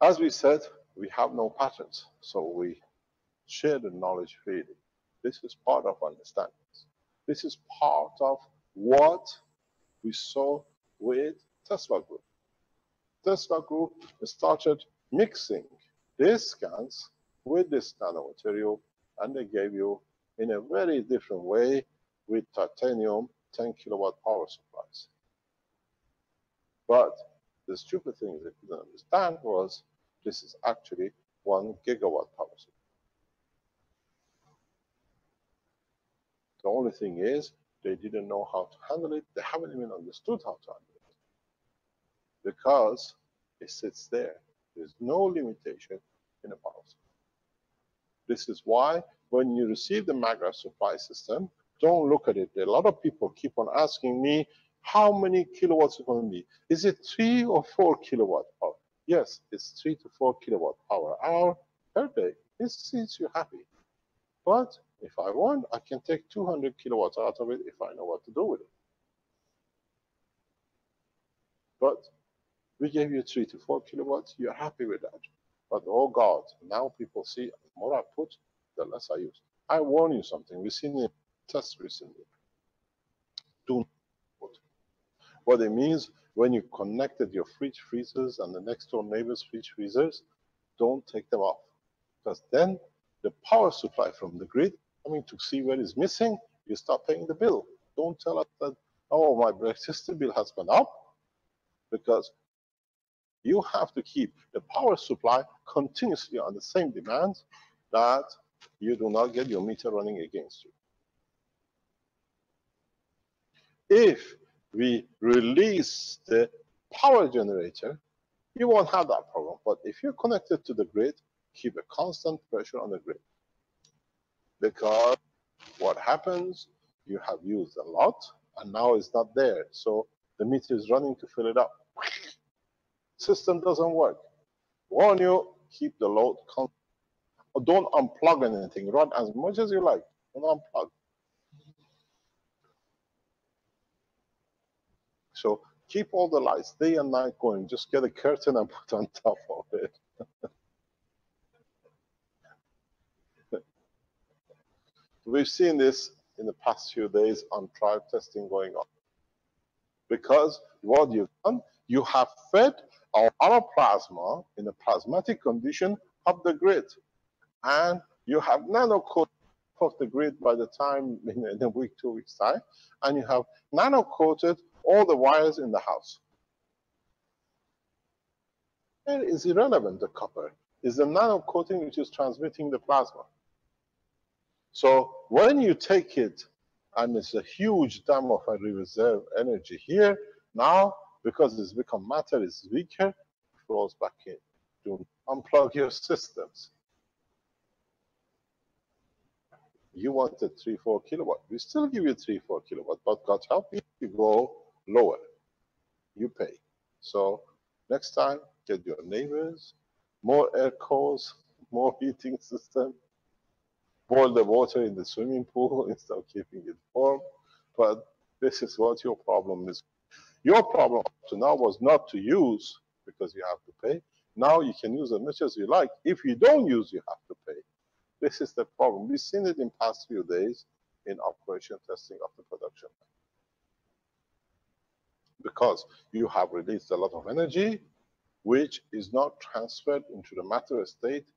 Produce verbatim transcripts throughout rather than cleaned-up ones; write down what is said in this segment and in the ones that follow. As we said, we have no patents, so we share the knowledge freely. This is part of understanding. This is part of what we saw with Tesla Group. Tesla Group started mixing their scans with this nanomaterial, and they gave you, in a very different way, with titanium, ten kilowatt power supplies. But the stupid thing they couldn't understand was, this is actually one gigawatt power supply. The only thing is, they didn't know how to handle it, they haven't even understood how to handle it. Because it sits there, there's no limitation in a power supply. This is why, when you receive the MaGrav supply system, don't look at it. A lot of people keep on asking me, how many kilowatts is going to be? Is it three or four kilowatt hour? Yes, it's three to four kilowatt hour hour per day. This makes you happy. But if I want, I can take two hundred kilowatts out of it if I know what to do with it. But we gave you three to four kilowatts, you're happy with that. But oh God, now people see, the more I put, the less I use. I warn you something, we've seen it. Test recently. Do not. What it means, when you connected your fridge freezers and the next door neighbor's fridge freezers, don't take them off. Because then the power supply from the grid coming to see what is missing, you start paying the bill. Don't tell us that, oh, my electricity bill has gone up, because you have to keep the power supply continuously on the same demand, that you do not get your meter running against you. If we release the power generator, you won't have that problem. But if you're connected to the grid, keep a constant pressure on the grid. Because what happens, you have used a lot, and now it's not there. So the meter is running to fill it up. System doesn't work. Warn you, keep the load constant. Don't unplug anything. Run as much as you like. Don't unplug. So keep all the lights day and night going. Just get a curtain and put on top of it. We've seen this in the past few days on trial testing going on. Because what you've done, you have fed our, our plasma in a plasmatic condition of the grid. And you have nanocoat of the grid by the time, in a week, two weeks time, and you have nanocoated all the wires in the house. It is irrelevant, the copper. It's the nano coating which is transmitting the plasma. So when you take it, and it's a huge dam of a reserve energy here, now, because it's become matter, it's weaker, it flows back in. To unplug your systems. You wanted three, four kilowatt. We still give you three, four kilowatt, but God help you, you go lower, you pay. So next time, get your neighbors, more air cores, more heating system, boil the water in the swimming pool instead of keeping it warm. But this is what your problem is. Your problem up to now was not to use, because you have to pay. Now you can use as much as you like. If you don't use, you have to pay. This is the problem. We've seen it in past few days in operation testing of the production. Because you have released a lot of energy, which is not transferred into the matter state,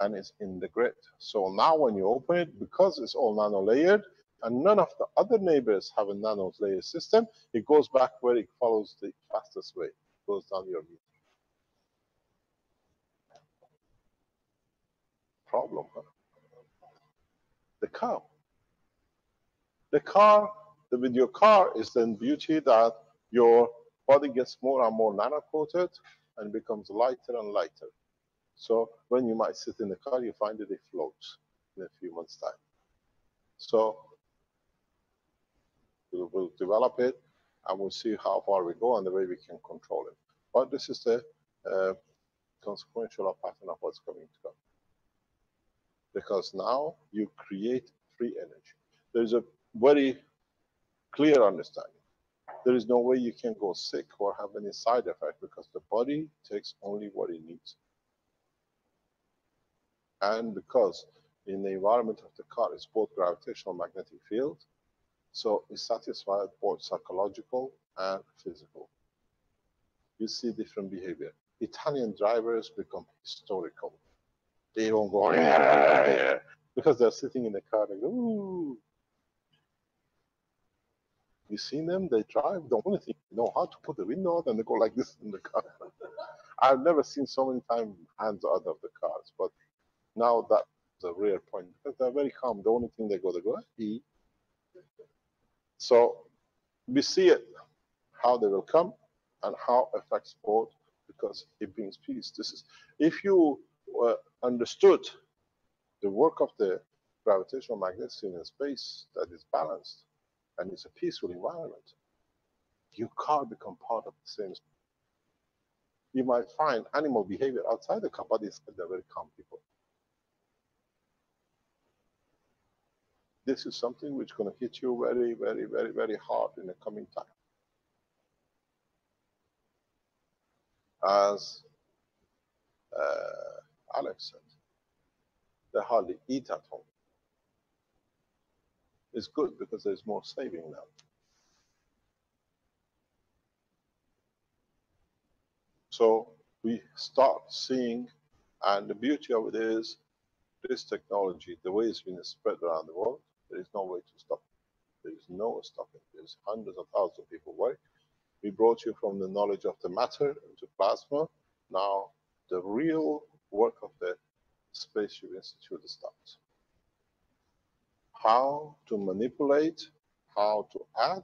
and is in the grid. So now when you open it, because it's all nano-layered, and none of the other neighbors have a nano-layer system, it goes back where it follows the fastest way. It goes down your meter. Problem. The car. The car, the, with your car is then beauty that your body gets more and more nano-coated and becomes lighter and lighter. So when you might sit in the car, you find that it floats in a few months' time. So we'll, we'll develop it, and we'll see how far we go and the way we can control it. But this is the uh, consequential pattern of what's coming to come. Because now you create free energy. There is a very clear understanding. There is no way you can go sick or have any side effect, because the body takes only what it needs. And because in the environment of the car is both gravitational magnetic field, so it satisfies both psychological and physical. You see different behavior. Italian drivers become historical. They won't go yeah, yeah, because they're sitting in the car and go, ooh. You see them, they drive, the only thing they know how to put the window out, and they go like this in the car. I've never seen so many times hands out of the cars, but now that's a rare point, because they're very calm. The only thing they go, they go, e. So we see it, how they will come and how affects both, because it brings peace. This is, if you uh, understood the work of the gravitational magnetic field in space that is balanced, and it's a peaceful environment, you can't become part of the same. You might find animal behavior outside the Kapadis, and they're very calm people. This is something which is going to hit you very, very, very, very hard in the coming time. As uh, Alex said, they hardly eat at home. It's good because there's more saving now. So we start seeing, and the beauty of it is, this technology, the way it's been spread around the world, there is no way to stop it. There is no stopping. There's hundreds of thousands of people work. We brought you from the knowledge of the matter into plasma. Now the real work of the Spaceship Institute starts. How to manipulate, how to add,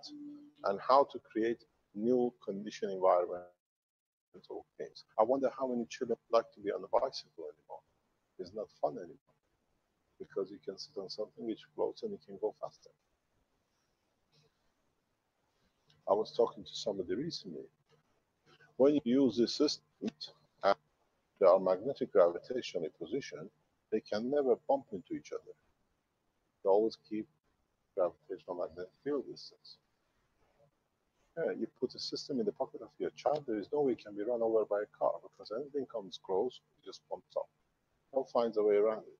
and how to create new conditioned environmental things. I wonder how many children like to be on a bicycle anymore. It's not fun anymore, because you can sit on something which floats and you can go faster. I was talking to somebody recently. When you use this system, and they are magnetic gravitationally positioned, they can never bump into each other. They always keep gravitational magnetic field distance. Yeah, you put a system in the pocket of your child, there is no way it can be run over by a car, because anything comes close, it just bumps up. How finds a way around it?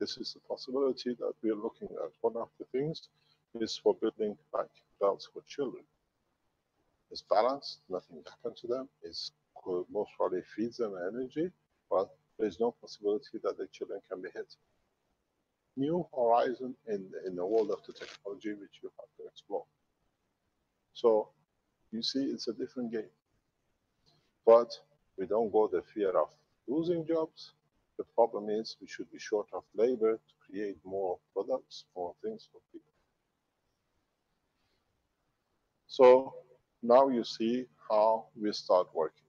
This is the possibility that we are looking at. One of the things is for building like belts for children. It's balanced, nothing happens to them. It's most probably feeds them energy, but there is no possibility that the children can be hit. New horizon in, in the world of the technology which you have to explore. So you see, it's a different game. But we don't go the fear of losing jobs. The problem is we should be short of labor to create more products, more things for people. So now you see how we start working.